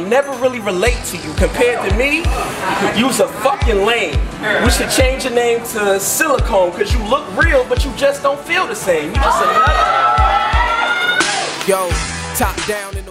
I'll never really relate to you. Compared to me, you's a fucking lame. We should change your name to Silicone, cause you look real, but you just don't feel the same. You just another. Yo, top down in the